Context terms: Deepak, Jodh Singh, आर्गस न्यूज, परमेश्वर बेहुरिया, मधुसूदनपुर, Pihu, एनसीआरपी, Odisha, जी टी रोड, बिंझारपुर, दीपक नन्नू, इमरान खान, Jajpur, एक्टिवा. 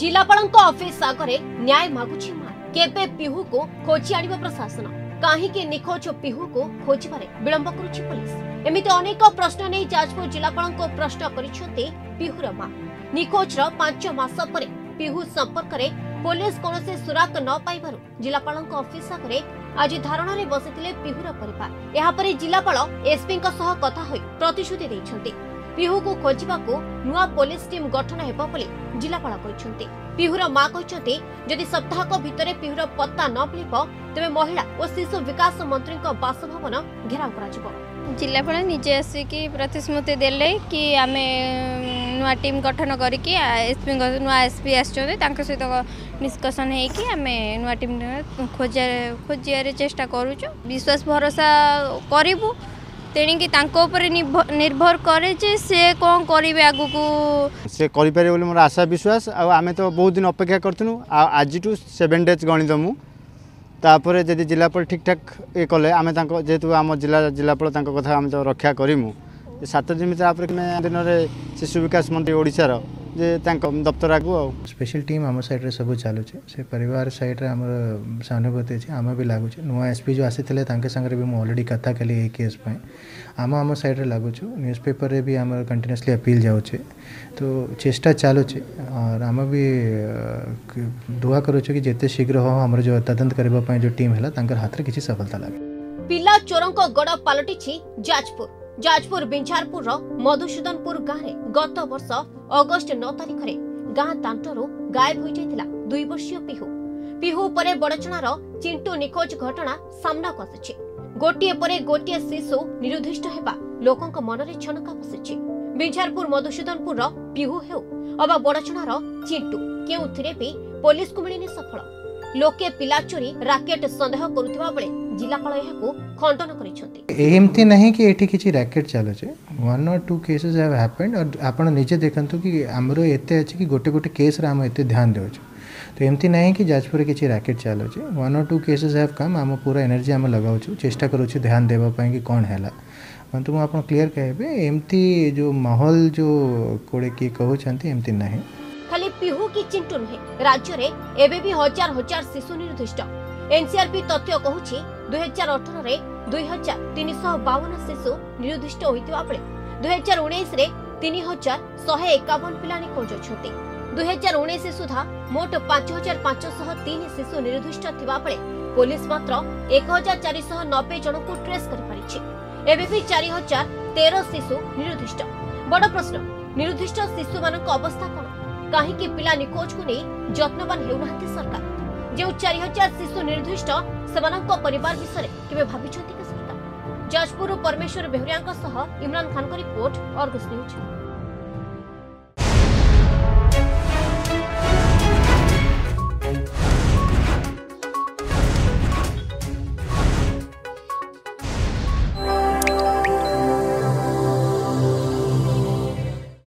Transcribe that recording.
जिलापाल ऑफिस आगे न्याय मागुची मां केबे पिहू को खोजी आनिबो प्रशासन कहीं निखोज पिहू को खोजबारे विलंब करुची पुलिस एमिते अनेक प्रश्न नहीं जाजपुर जिलापाल को प्रश्न करिसेंते पिहूर मां निखोज रो 5 मास परे पिहू संपर्क रे पुलिस कौन से सुराग न पाइबारु जिलापाल ऑफिस आगे आज धारणा रे बसितिले पिहूर परिवार। यहाँ पर जिलापाल एसपी कथा होई प्रतिश्रुति देइछन्ते पिहू को खोजिबा को नुआ पुलिस टीम गठन हेबा बोली जिलापाल कहिसन्ते। पिहूर मां कहिसन्ते जदि सप्ताहक भितरे पिहूर पत्ता न मिलिबो तबे महिला और शिशु विकास मंत्री को बासभवन घेराव करा जिवो। जिलापाल निजे आसी की प्रतिश्रुति देले कि आमे नुआ टीम गठन करिकि एसपी नुआ एसपी आछन्ते तांके सहित निष्कसन है कि आम नुआ टीम खोजार चेष्टा करूचु। विश्वास भरोसा करूँ तेणिकी निर्भर करे जे से कौन करे आगू को से करें बोले मोर आशा विश्वास। आम तो बहुत दिन अपेक्षा करूँ आज टू 7 डेज गणित मुझे जब जिलापाल ठीक ठाक ये कले आम जेहेतु आम जिलापाल कथा आम तो रक्षा करूँ 7 दिन दिन शिशु विकास मंत्री ओडिशार जे दफ्तर आगे स्पेशल टीम आम सैड्रे सब चलुचे से परिवार सैड्रे आम सहानुभूति अच्छे आम भी लगुचे नुआ एसपी जो आसी भी मुझे अलरेडी कथा कली ये केसपी आम आम सैड्रे लगुचु न्यूज़पेपर रे भी आम कंटिन्यूसली अपील जाऊे तो चेष्टा चलुचे और आम भी दुआ करुचे कि जिते शीघ्र हो आम जो तदंत करने जो टीम है हाथ में किसी सफलता लगे। पिला चोरों गड़ पलटि जाजपुर जाजपुर बिंझारपुर रो मधुसूदनपुर गाँव में गत वर्ष अगस्ट 9 तारिख गाँ दांटर गायब हो जाता 2 वर्षीय पिहू। पिहू पर बड़चणार चिंटू निखोज घटना सामना आसी गोटे पर गोटे शिशु निरुद्धिष्ट होगा लोकों मनरे छनका बसी बिंझारपुर मधुसूदनपुर पिहू हो अबा बड़चणार चिंटू के पुलिस को मिलनी सफल लोके पिला चोरी राकेट सन्देह करुवा बेले जिलापाल खंडन करमती नहीं कि ये किसी रैकेट चलुचे 1 और 2 केसेस हैव हैपेंड और आप निजे देखु कि आमर एते अच्छे कि गोटे गोटे केस रे आम एते ध्यान देउछ तो एमती नहीं कि जाजपुर किसी रैकेट चलुचे 1 और 2 केसेस हैव कम आम पूरा एनर्जी आम लगाऊ चेष्टा करुचे ध्यान देवाई कि कौन है परंतु मुझे आप क्लीयर कहे एमती जो माहौल जो कोड़े किए कहते एमती नहीं खाली पिहू कि चिंटू नुहे राज्य में एवं भी हजार हजार शिशु निर्दिष्ट एनसीआरपी तथ्य कहूची 2018 रे 2352 शिशु निरुद्धिष्ट होइतिबा बेले 2019 रे 3151 पिला निखोज अछन्ते 2019 सुधा मोट 5503 शिशु निरुद्धिष्ट थिबा बेले पुलिस मात्र 1490 जन को ट्रेस कर पारिछि। एबे भी 4013 शिशु निरुद्धिष्ट। बड़ प्रश्न निरुद्धिष्ट शिशु मानक अवस्था कोन काहे कि पिला निखोज को नै जत्नवान हेउनाथि सरकार जो 4000 शिशु निर्दिष्ट सेमानंको परिवार विषय केबे भाबिछथि के सरकार। जाजपुर परमेश्वर बेहुरियांको सह इमरान खान को रिपोर्ट आर्गस न्यूज।